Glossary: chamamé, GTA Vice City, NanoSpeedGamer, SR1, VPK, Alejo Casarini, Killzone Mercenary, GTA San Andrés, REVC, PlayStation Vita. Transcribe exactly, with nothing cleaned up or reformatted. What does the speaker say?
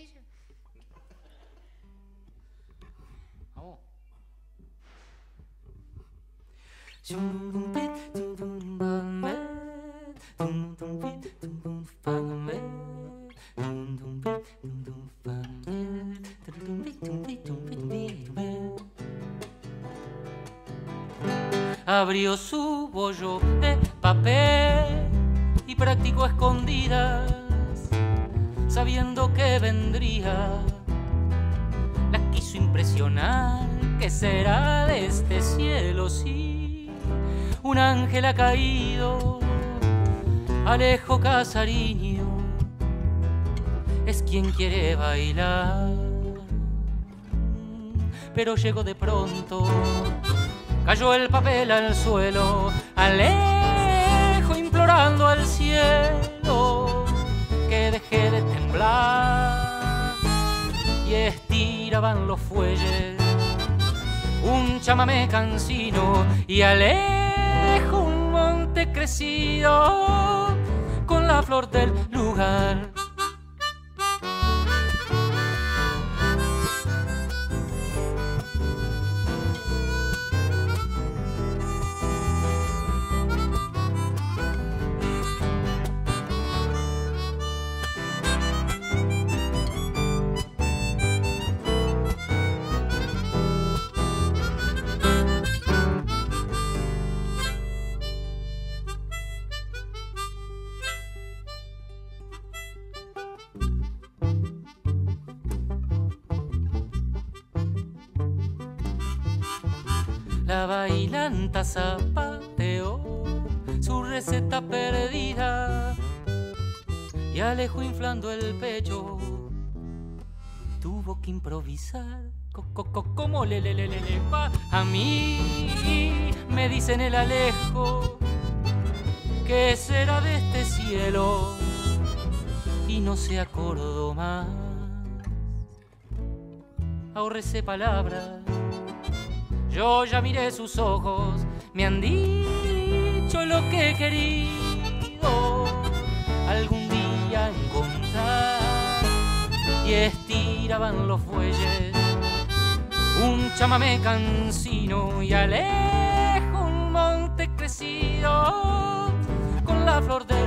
ejercicio. Vamos. Abrió su bollo de papel y practicó a escondidas, sabiendo que vendría. La quiso impresionar, que será de este cielo si un ángel ha caído. Alejo Casarini es quien quiere bailar, pero llegó de pronto, cayó el papel al suelo. Alejo implorando al cielo que deje de temblar, y estiraban los fuelles un chamamé cansino, y Alejo un monte crecido con la flor del lugar. La bailanta zapateó su receta perdida, y Alejo inflando el pecho tuvo que improvisar. Como le le le le le va a mí, me dicen el Alejo, que será de este cielo, y no se acordó más. Ahorrese palabras, yo ya miré sus ojos, me han dicho lo que he querido algún día encontrar, y estiraban los fuelles un chamamé cansino, y Alejo un monte crecido con la flor de